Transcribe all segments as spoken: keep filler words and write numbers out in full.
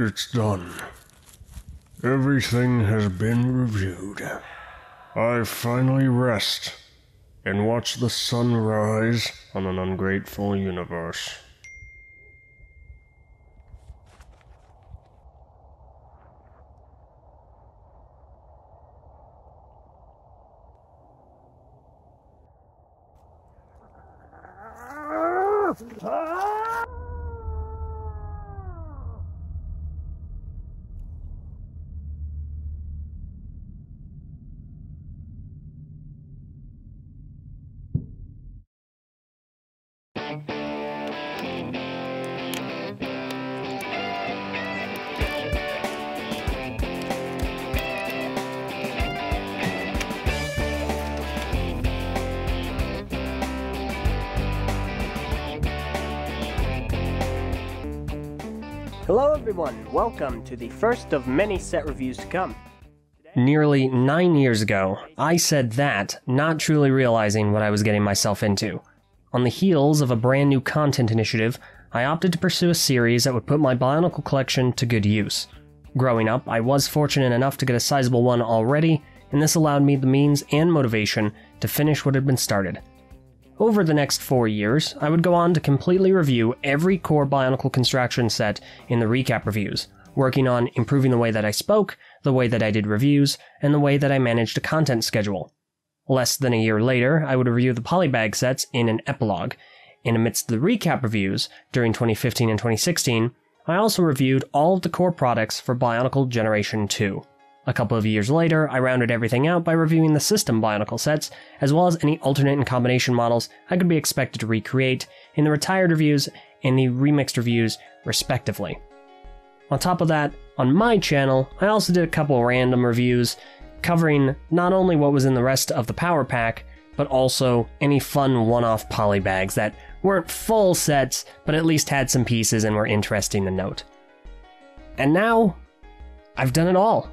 It's done. Everything has been reviewed. I finally rest and watch the sun rise on an ungrateful universe. Hello everyone, welcome to the first of many set reviews to come. Nearly nine years ago, I said that, not truly realizing what I was getting myself into. On the heels of a brand new content initiative, I opted to pursue a series that would put my Bionicle collection to good use. Growing up, I was fortunate enough to get a sizable one already, and this allowed me the means and motivation to finish what had been started. Over the next four years, I would go on to completely review every core Bionicle construction set in the recap reviews, working on improving the way that I spoke, the way that I did reviews, and the way that I managed a content schedule. Less than a year later, I would review the polybag sets in an epilogue, and amidst the recap reviews during twenty fifteen and twenty sixteen, I also reviewed all of the core products for Bionicle Generation two. A couple of years later, I rounded everything out by reviewing the system Bionicle sets, as well as any alternate and combination models I could be expected to recreate in the retired reviews and the remixed reviews, respectively. On top of that, on my channel, I also did a couple random reviews covering not only what was in the rest of the power pack, but also any fun one-off polybags that weren't full sets, but at least had some pieces and were interesting to note. And now, I've done it all.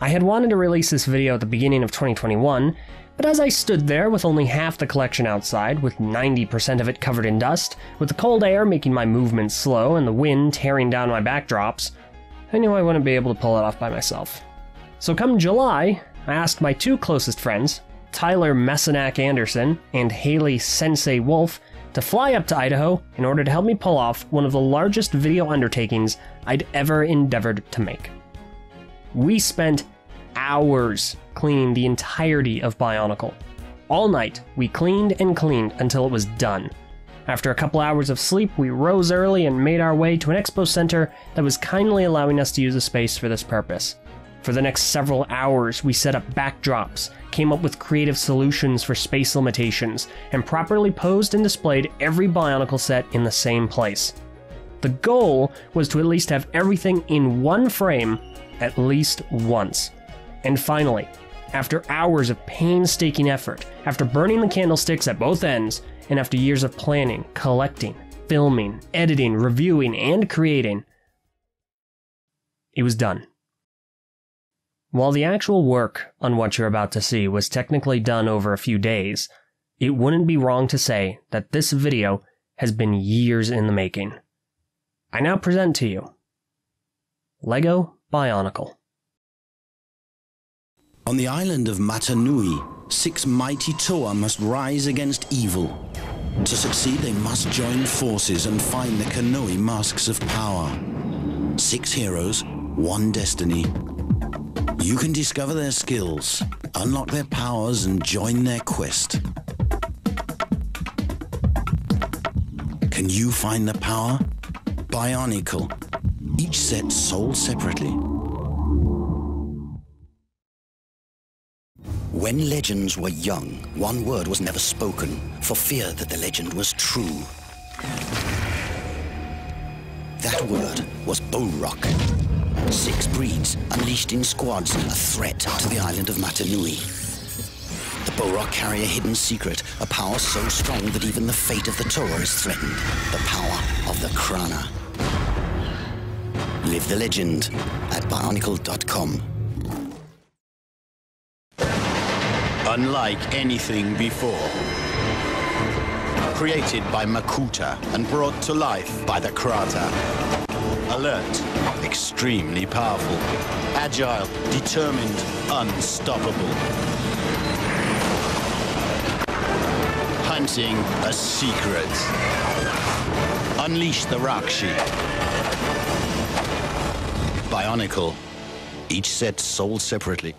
I had wanted to release this video at the beginning of twenty twenty-one, but as I stood there with only half the collection outside, with ninety percent of it covered in dust, with the cold air making my movements slow and the wind tearing down my backdrops, I knew I wouldn't be able to pull it off by myself. So come July, I asked my two closest friends, Tyler Messenak Anderson and Haley Sensei Wolf, to fly up to Idaho in order to help me pull off one of the largest video undertakings I'd ever endeavored to make. We spent hours cleaning the entirety of Bionicle. All night, we cleaned and cleaned until it was done. After a couple hours of sleep, we rose early and made our way to an expo center that was kindly allowing us to use the space for this purpose. For the next several hours, we set up backdrops, came up with creative solutions for space limitations, and properly posed and displayed every Bionicle set in the same place. The goal was to at least have everything in one frame at least once. And finally, after hours of painstaking effort, after burning the candlesticks at both ends, and after years of planning, collecting, filming, editing, reviewing, and creating, it was done. While the actual work on what you're about to see was technically done over a few days, it wouldn't be wrong to say that this video has been years in the making. I now present to you LEGO Bionicle. On the island of Mata Nui, six mighty Toa must rise against evil. To succeed, they must join forces and find the Kanohi masks of power. Six heroes, one destiny. You can discover their skills, unlock their powers, and join their quest. Can you find the power? Bionicle. Each set sold separately. When legends were young, one word was never spoken, for fear that the legend was true. That word was Bohrok. Six breeds, unleashed in squads, a threat to the island of Mata Nui. The Bohrok carry a hidden secret, a power so strong that even the fate of the Toa is threatened, the power of the Krana. Live the legend at Bionicle dot com. Unlike anything before. Created by Makuta and brought to life by the Krata. alert, extremely powerful, agile, determined, unstoppable. Hunting a secret. Unleash the Rahkshi. Bionicle. Each set sold separately.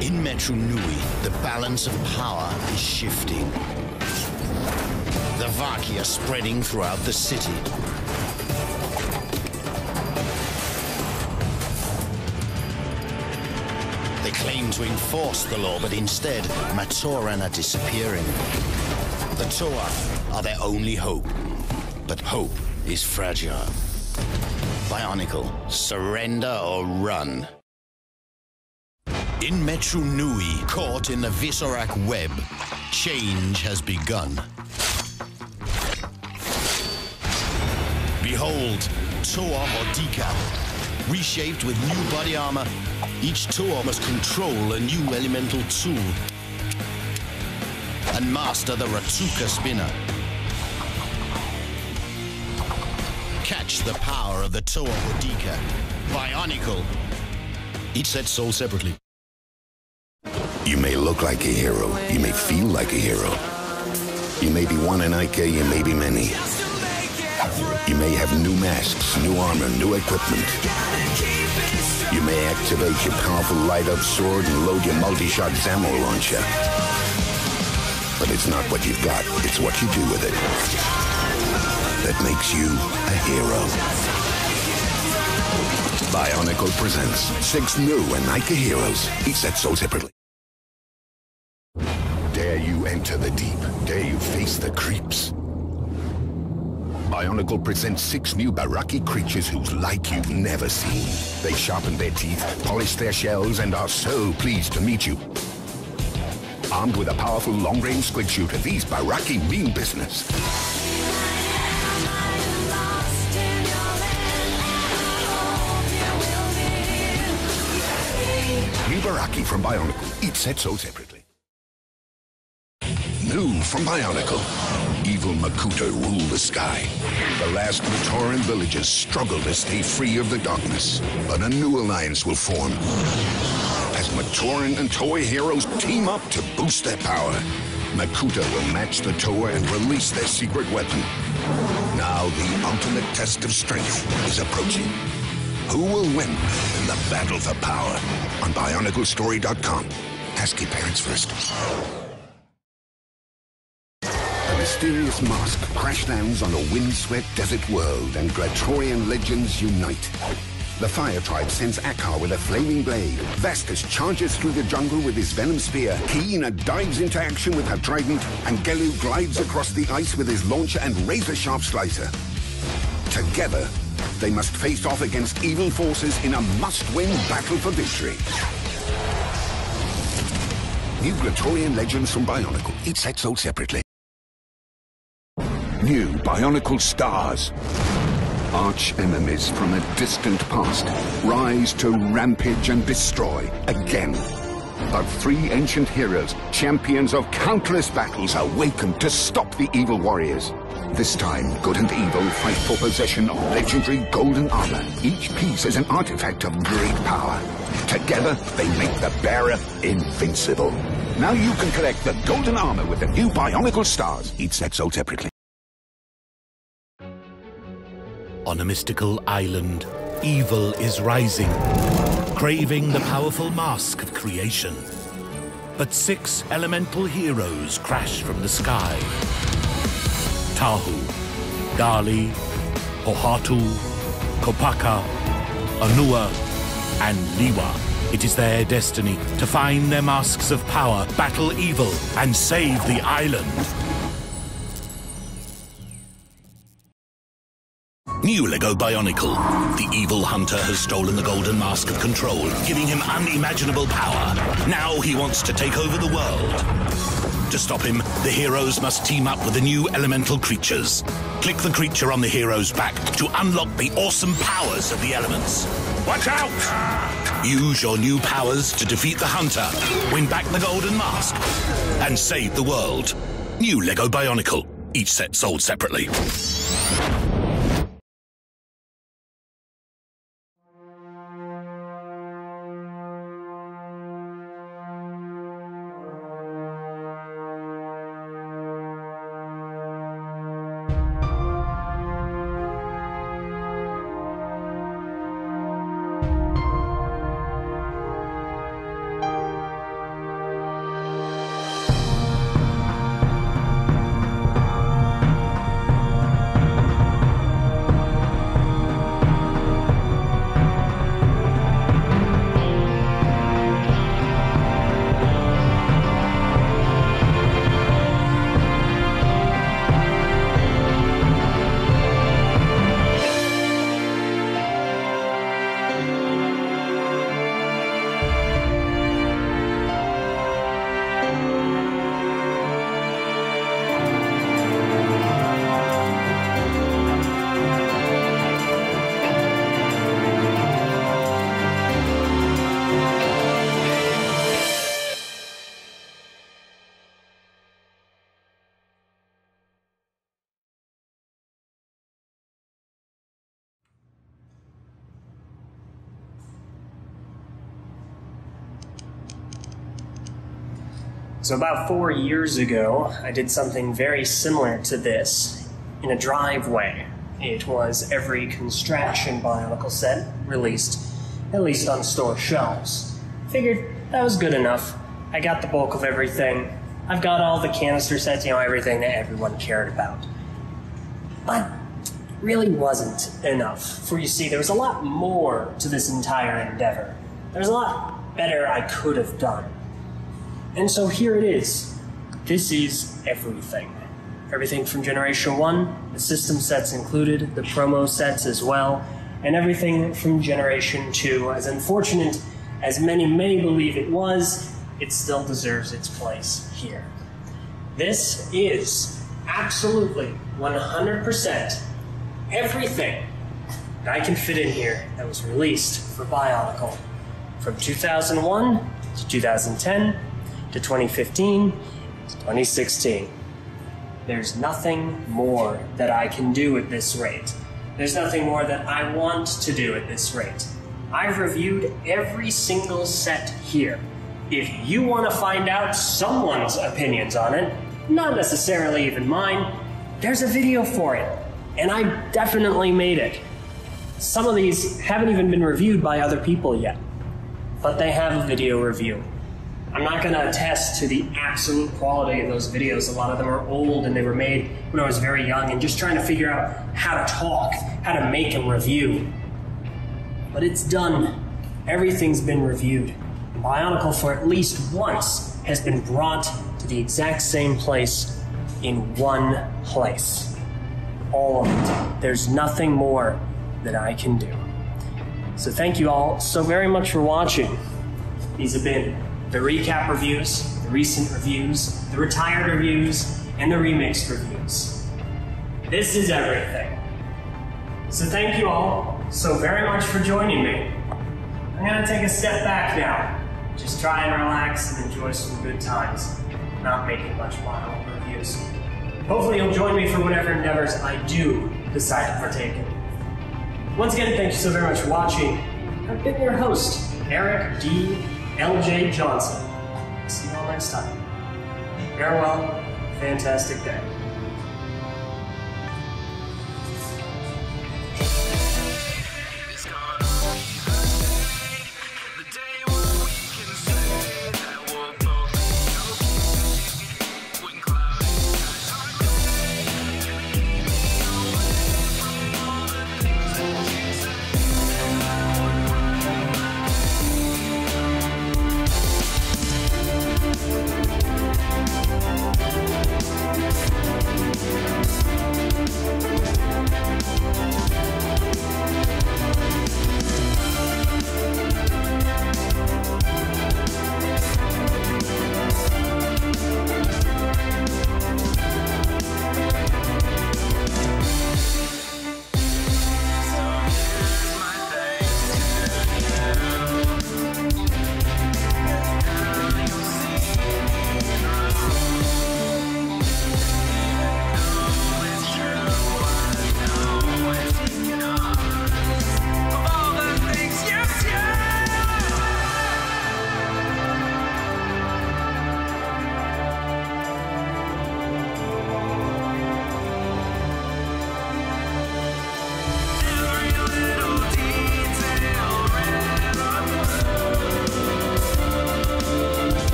In Metru Nui, the balance of power is shifting. The Vaki are spreading throughout the city. They claim to enforce the law, but instead, Matoran are disappearing. The Toa are their only hope, but hope is fragile. Bionicle, surrender or run. In Metru Nui, caught in the Visorak web, change has begun. Behold, Toa Hodika. Reshaped with new body armor, each Toa must control a new elemental tool and master the Ratsuka spinner. Catch the power of the Toa Hodika. Bionicle. Each set sold separately. You may look like a hero, you may feel like a hero. You may be one in I K, you may be many. You may have new masks, new armor, new equipment. You may activate your powerful light-up sword and load your multi-shot Zamor launcher. But it's not what you've got, it's what you do with it. That makes you a hero. Bionicle presents six new Inika heroes, each set sold separately. Dare you enter the deep, dare you face the creeps. Bionicle presents six new Baraki creatures whose like you've never seen. They sharpen their teeth, polish their shells, and are so pleased to meet you. Armed with a powerful long-range squid shooter, these Baraki mean business. New Baraki from Bionicle, each set sold separately. New from Bionicle. Evil Makuta ruled the sky. The last Matoran villagers struggled to stay free of the darkness, but a new alliance will form as Matoran and Toa heroes team up to boost their power. Makuta will match the Toa and release their secret weapon. Now the ultimate test of strength is approaching. Who will win in the battle for power? On bionicle story dot com. Ask your parents first. Mysterious mask crash lands on a windswept desert world, and Glatorian legends unite. The Fire Tribe sends Akar with a flaming blade. Vaskus charges through the jungle with his venom spear. Keena dives into action with her trident, and Gelu glides across the ice with his launcher and razor-sharp slicer. Together, they must face off against evil forces in a must-win battle for victory. New Glatorian legends from Bionicle. Each set sold separately. New Bionicle Stars. Arch enemies from a distant past rise to rampage and destroy again. But three ancient heroes, champions of countless battles, awaken to stop the evil warriors. This time, good and evil fight for possession of legendary golden armor. Each piece is an artifact of great power. Together, they make the bearer invincible. Now you can collect the golden armor with the new Bionicle Stars. Each set sold separately. On a mystical island, evil is rising, craving the powerful mask of creation. But six elemental heroes crash from the sky. Tahu, Gali, Pohatu, Kopaka, Onua, and Lewa. It is their destiny to find their masks of power, battle evil, and save the island. New LEGO Bionicle. The evil hunter has stolen the golden mask of control, giving him unimaginable power. Now he wants to take over the world. To stop him, the heroes must team up with the new elemental creatures. Click the creature on the hero's back to unlock the awesome powers of the elements. Watch out! Use your new powers to defeat the hunter, win back the golden mask, and save the world. New LEGO Bionicle. Each set sold separately. So about four years ago, I did something very similar to this in a driveway. It was every construction Bionicle set released, at least on store shelves. Figured that was good enough. I got the bulk of everything. I've got all the canister sets, you know, everything that everyone cared about. But it really wasn't enough. For you see, there was a lot more to this entire endeavor. There's a lot better I could have done. And so here it is. This is everything. Everything from Generation one, the system sets included, the promo sets as well, and everything from Generation two. As unfortunate as many, many believe it was, it still deserves its place here. This is absolutely one hundred percent everything that I can fit in here that was released for Bionicle from two thousand one to two thousand ten, to twenty fifteen, twenty sixteen. There's nothing more that I can do at this rate. There's nothing more that I want to do at this rate. I've reviewed every single set here. If you want to find out someone's opinions on it, not necessarily even mine, there's a video for it, and I definitely made it. Some of these haven't even been reviewed by other people yet, but they have a video review. I'm not going to attest to the absolute quality of those videos. A lot of them are old and they were made when I was very young and just trying to figure out how to talk, how to make a review. But it's done. Everything's been reviewed. Bionicle for at least once has been brought to the exact same place in one place. All of it. There's nothing more that I can do. So thank you all so very much for watching. These have been the recap reviews, the recent reviews, the retired reviews, and the remixed reviews. This is everything. So thank you all so very much for joining me. I'm gonna take a step back now. Just try and relax and enjoy some good times. Not making much Bionicle reviews. Hopefully you'll join me for whatever endeavors I do decide to partake in. Once again, thank you so very much for watching. I've been your host, Eric D. Eljay Johnsen. See you all next time. Farewell. Fantastic day. We'll be right back.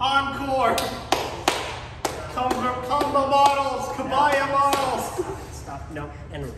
Encore! Combo models! Kabaya models! Stop, no, and